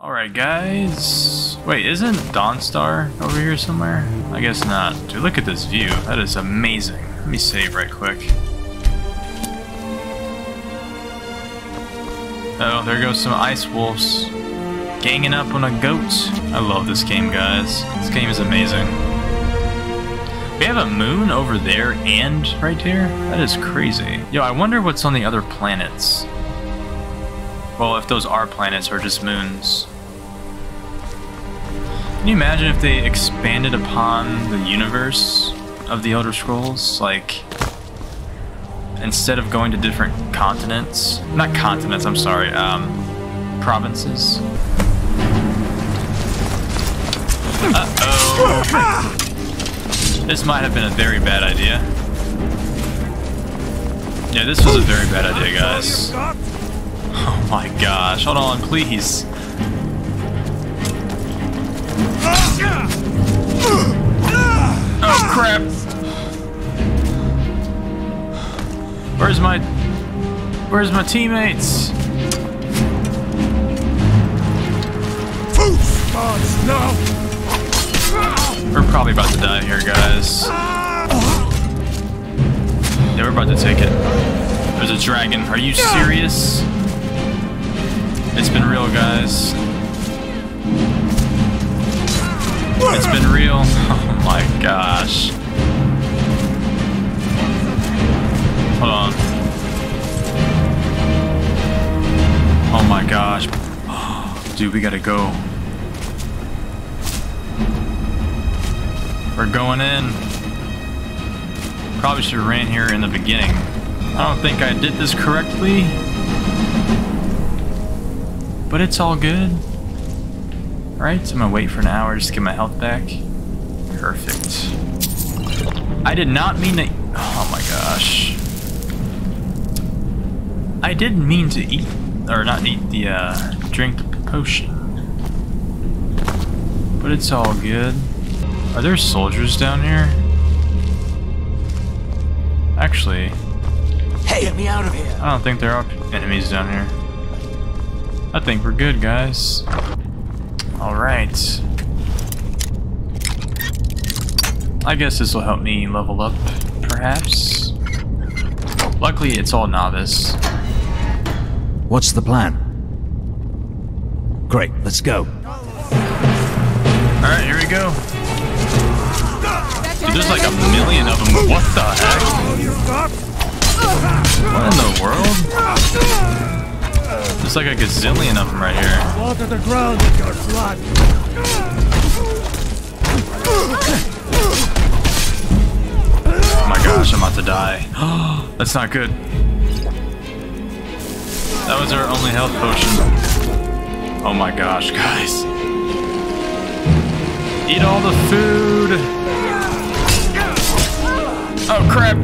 Alright guys, wait, isn't Dawnstar over here somewhere? I guess not. Dude, look at this view, that is amazing. Let me save right quick. Oh, there goes some ice wolves. Ganging up on a goat. I love this game, guys. This game is amazing. We have a moon over there and right here? That is crazy. Yo, I wonder what's on the other planets. Well, if those are planets or just moons. Can you imagine if they expanded upon the universe of the Elder Scrolls? Like, instead of going to different continents, not continents, I'm sorry, provinces. Uh-oh. This might have been a very bad idea. Yeah, this was a very bad idea, guys. Oh my gosh, hold on, please. Oh crap! Where's my teammates? We're probably about to die here, guys. Yeah, we're about to take it. There's a dragon. Are you serious? It's been real, guys. It's been real. Oh my gosh. Hold on. Oh my gosh. Dude, we gotta go. We're going in. Probably should have ran here in the beginning. I don't think I did this correctly. But it's all good. Alright, so I'm gonna wait for an hour just to get my health back. Perfect. I did not mean to... Oh my gosh. I didn't mean to eat... Or not eat the, drink potion. But it's all good. Are there soldiers down here? Actually... Hey, get me out of here! I don't think there are enemies down here. I think we're good, guys. Alright. I guess this will help me level up, perhaps? Luckily, it's all novice. What's the plan? Great, let's go. Alright, here we go. Dude, there's like a million of them. What the heck? What in the world? There's like a gazillion of them right here. Fall to the ground with your blood. Oh my gosh, I'm about to die. That's not good. That was our only health potion. Oh my gosh, guys. Eat all the food. Oh crap.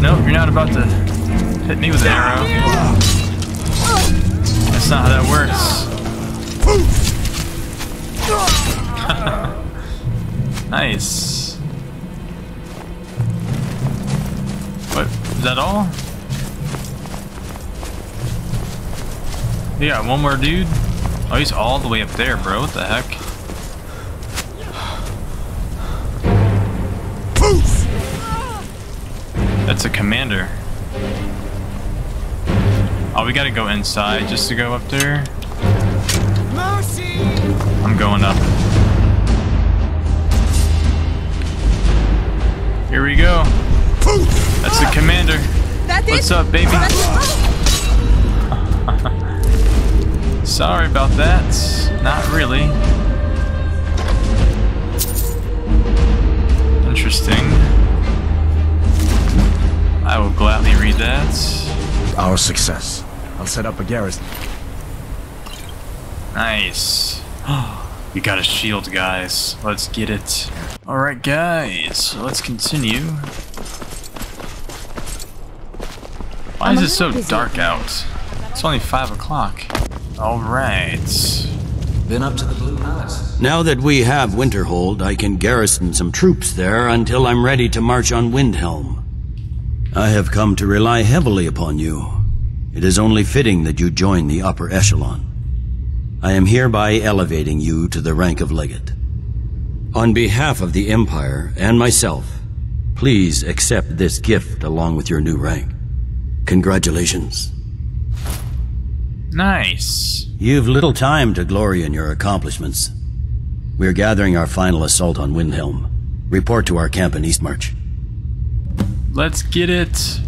No, you're not about to hit me with an arrow. That's not how that works. Nice. What? Is that all? Yeah, one more dude. Oh, he's all the way up there, bro. What the heck? That's a commander. Oh, we gotta go inside just to go up there. Mercy. I'm going up. Here we go. That's the commander. What's up, baby? Sorry about that. Not really. Interesting. I will gladly read that. Our success. I'll set up a garrison. Nice. We got a shield, guys. Let's get it. Alright, guys. So let's continue. Why is it so dark out? It's only 5 o'clock. Alright. Been up to the Blue Palace. Now that we have Winterhold, I can garrison some troops there until I'm ready to march on Windhelm. I have come to rely heavily upon you. It is only fitting that you join the upper echelon. I am hereby elevating you to the rank of legate. On behalf of the Empire and myself, please accept this gift along with your new rank. Congratulations. Nice. You've little time to glory in your accomplishments. We're gathering our final assault on Windhelm. Report to our camp in Eastmarch. Let's get it.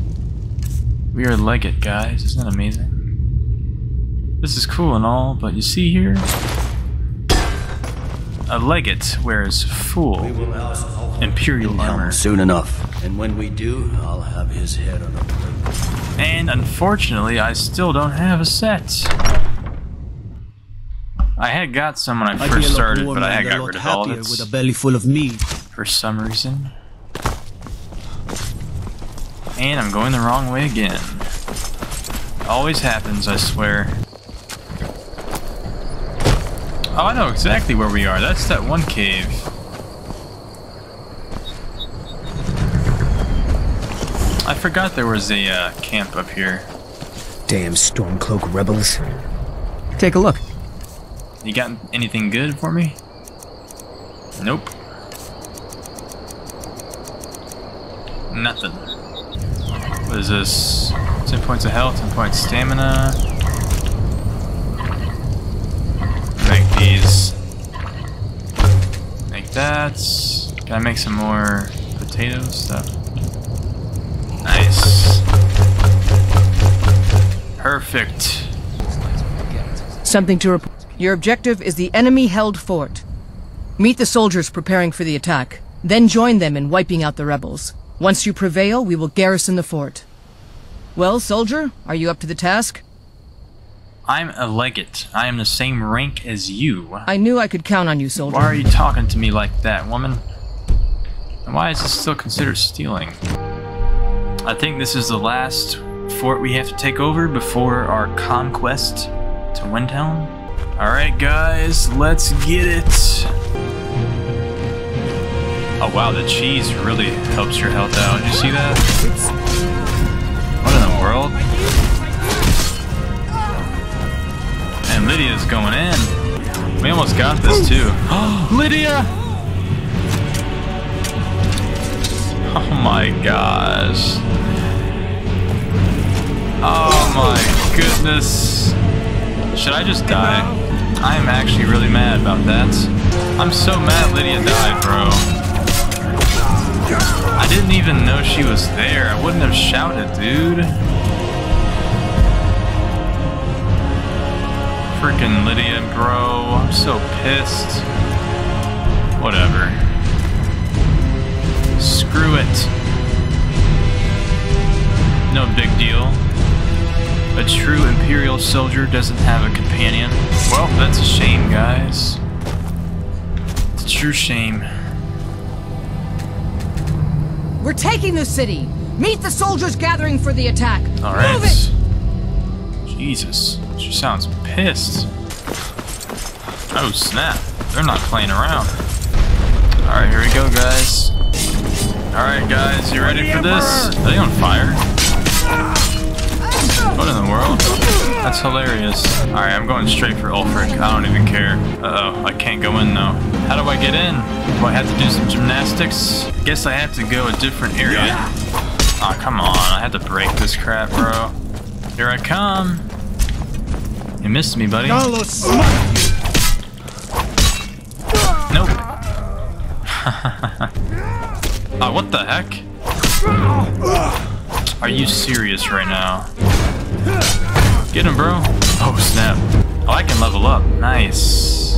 We are legate, guys. Isn't that amazing? This is cool and all, but you see here? A legate wears full imperial armor. Soon enough. And when we do, I'll have his head on a plate. And unfortunately, I still don't have a set. I had got some when I first started, but I had got rid of all of it with a belly full of meat for some reason. And I'm going the wrong way again. Always happens, I swear. Oh, I know exactly where we are. That's that one cave. I forgot there was a camp up here. Damn Stormcloak rebels. Take a look. You got anything good for me? Nope. Nothing. What is this? 10 points of health, 10 points stamina. Make these. Make that. Can I make some more potato stuff? Nice. Perfect. Something to report. Your objective is the enemy-held fort. Meet the soldiers preparing for the attack, then join them in wiping out the rebels. Once you prevail, we will garrison the fort. Well, soldier, are you up to the task? I'm a legate. I am the same rank as you. I knew I could count on you, soldier. Why are you talking to me like that, woman? And why is this still considered stealing? I think this is the last fort we have to take over before our conquest to Windhelm. Alright guys, let's get it! Oh wow, the cheese really helps your health out. Did you see that? What in the world? And Lydia's going in. We almost got this too. Lydia! Oh my gosh. Oh my goodness. Should I just die? I'm actually really mad about that. I'm so mad Lydia died, bro. I didn't even know she was there. I wouldn't have shouted, dude. Freaking Lydia, bro. I'm so pissed. Whatever. Screw it. No big deal. A true Imperial soldier doesn't have a companion. Well, that's a shame, guys. It's a true shame. We're taking the city! Meet the soldiers gathering for the attack! Alright. Move it! Jesus, she sounds pissed. Oh, snap. They're not playing around. Alright, here we go, guys. Alright, guys, you ready for this? Are they on fire? What in the world? That's hilarious. Alright, I'm going straight for Ulfric. I don't even care. Uh-oh, I can't go in though. How do I get in? Do I have to do some gymnastics? Guess I have to go a different area. Aw, come on. I had to break this crap, bro. Here I come. You missed me, buddy. Nope. Oh, what the heck? Are you serious right now? Get him, bro. Oh, snap. Oh, I can level up. Nice.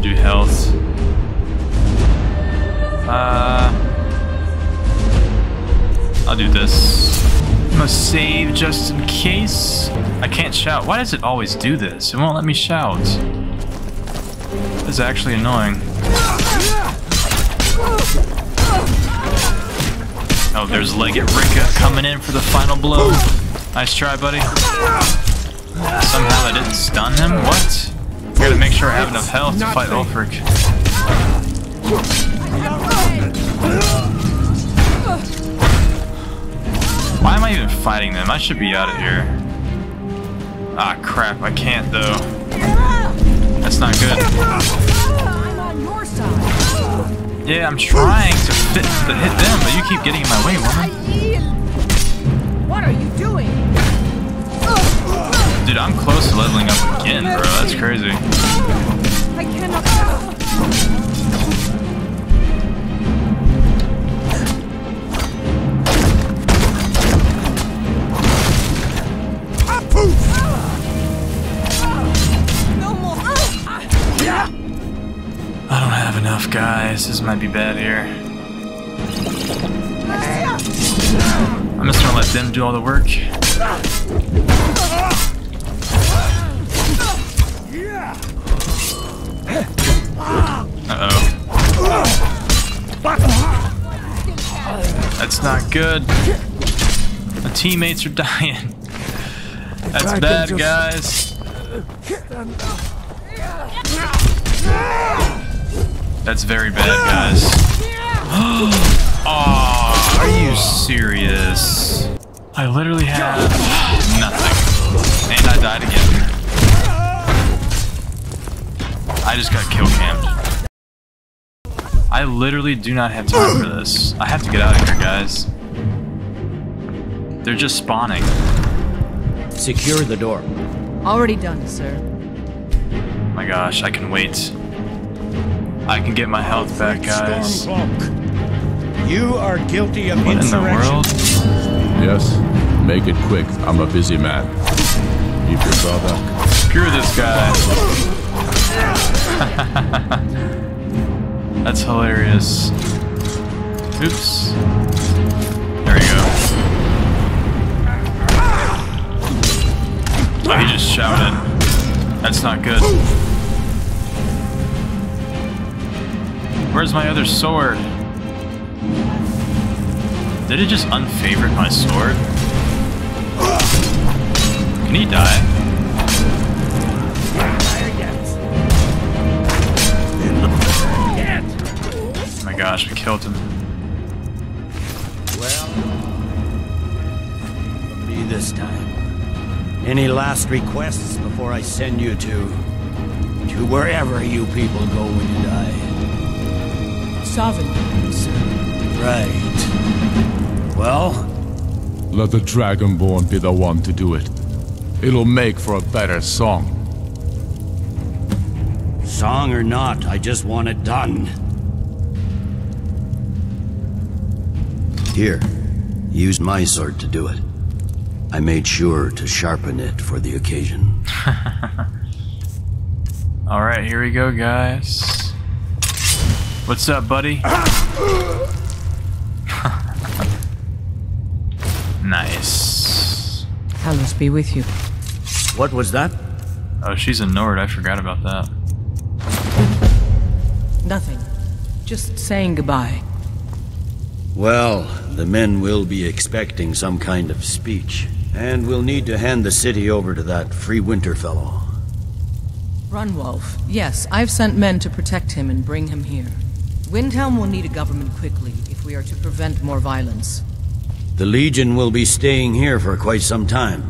Do health. I'll do this. I'm gonna save just in case. I can't shout. Why does it always do this? It won't let me shout. This is actually annoying. Oh, there's Legate Rika coming in for the final blow. Nice try, buddy. Somehow I didn't stun him? What? I gotta make sure I have enough health to fight Ulfric. Why am I even fighting them? I should be out of here. Ah, crap. I can't, though. That's not good. I'm on your side. Yeah, I'm trying to hit them, but you keep getting in my way, woman. What are you doing? Dude, I'm close to leveling up again, bro. That's crazy. I cannot. Enough, guys. This might be bad here. I'm just gonna let them do all the work. Uh-oh. That's not good. My teammates are dying. That's bad, guys. That's very bad, guys. Oh, are you serious? I literally have nothing. And I died again. I just got kill camped. I literally do not have time for this. I have to get out of here, guys. They're just spawning. Secure the door. Already done, sir. My gosh, I can wait. I can get my health back, guys. Stormcloak, you are guilty of insurrection. What in the world? Yes. Make it quick. I'm a busy man. Keep your guard up. Screw this guy. That's hilarious. Oops. There we go. Oh, he just shouted. That's not good. Where's my other sword? Did it just unfavorite my sword? Can he die? Oh my gosh, we killed him. Well, be this time. Any last requests before I send you to wherever you people go when you die? Sovereign, sir. Right. Well? Let the Dragonborn be the one to do it. It'll make for a better song. Song or not, I just want it done. Here. Use my sword to do it. I made sure to sharpen it for the occasion. Alright, here we go, guys. What's up, buddy? Nice. Talos be with you. What was that? Oh, she's a Nord. I forgot about that. Nothing. Just saying goodbye. Well, the men will be expecting some kind of speech. And we'll need to hand the city over to that free winter fellow. Runwulf. Yes, I've sent men to protect him and bring him here. Windhelm will need a government quickly if we are to prevent more violence. The Legion will be staying here for quite some time.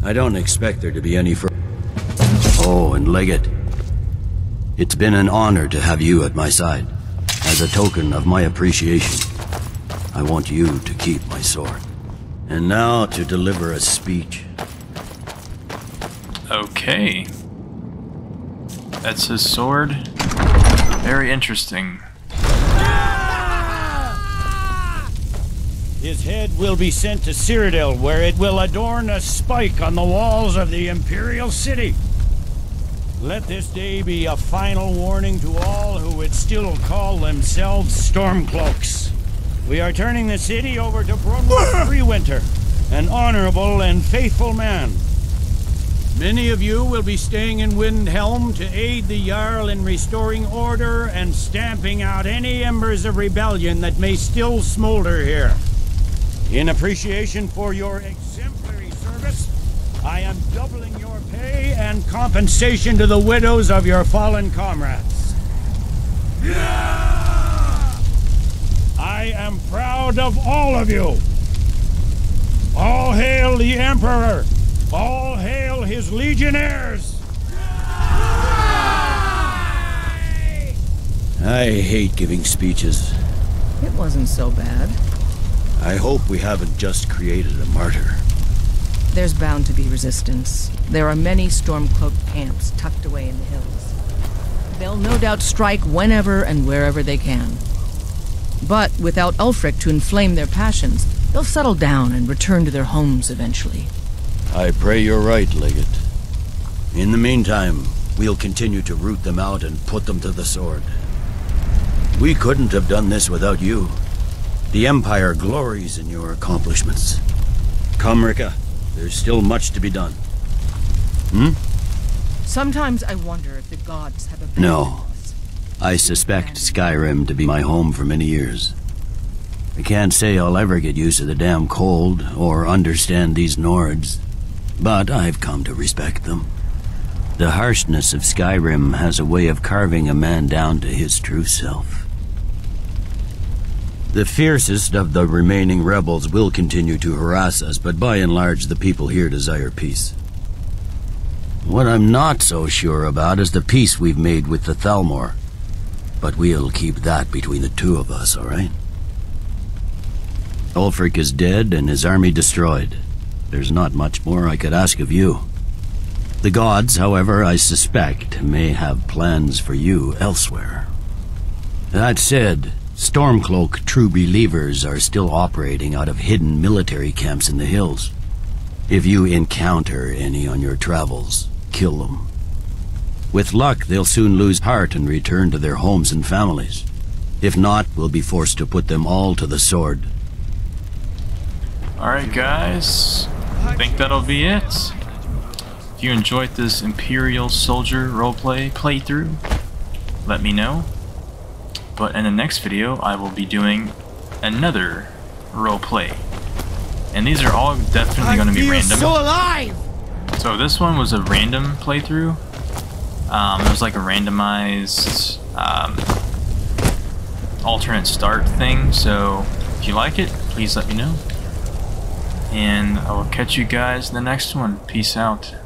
I don't expect there to be any further. Oh, and Legate. It's been an honor to have you at my side. As a token of my appreciation, I want you to keep my sword. And now to deliver a speech. Okay. That's his sword. Very interesting. His head will be sent to Cyrodiil, where it will adorn a spike on the walls of the Imperial City. Let this day be a final warning to all who would still call themselves Stormcloaks. We are turning the city over to Freewinter, an honorable and faithful man. Many of you will be staying in Windhelm to aid the Jarl in restoring order and stamping out any embers of rebellion that may still smolder here. In appreciation for your exemplary service, I am doubling your pay and compensation to the widows of your fallen comrades. Yeah! I am proud of all of you. All hail the Emperor! All hail his legionnaires! I hate giving speeches. It wasn't so bad. I hope we haven't just created a martyr. There's bound to be resistance. There are many Stormcloak camps tucked away in the hills. They'll no doubt strike whenever and wherever they can. But without Ulfric to inflame their passions, they'll settle down and return to their homes eventually. I pray you're right, Legate. In the meantime, we'll continue to root them out and put them to the sword. We couldn't have done this without you. The Empire glories in your accomplishments. Come, Rika. There's still much to be done. Sometimes I wonder if the gods have a... No. I suspect Skyrim to be my home for many years. I can't say I'll ever get used to the damn cold or understand these Nords, but I've come to respect them. The harshness of Skyrim has a way of carving a man down to his true self. The fiercest of the remaining rebels will continue to harass us, but by and large the people here desire peace. What I'm not so sure about is the peace we've made with the Thalmor. But we'll keep that between the two of us, all right? Ulfric is dead and his army destroyed. There's not much more I could ask of you. The gods, however, I suspect, may have plans for you elsewhere. That said, Stormcloak true believers are still operating out of hidden military camps in the hills. If you encounter any on your travels, kill them. With luck, they'll soon lose heart and return to their homes and families. If not, we'll be forced to put them all to the sword. Alright guys, I think that'll be it. If you enjoyed this Imperial Soldier roleplay playthrough, let me know. But in the next video, I will be doing another roleplay. And these are all definitely going to be random. So, alive! So this one was a random playthrough. It was like a randomized alternate start thing, so if you like it, please let me know. And I will catch you guys in the next one. Peace out.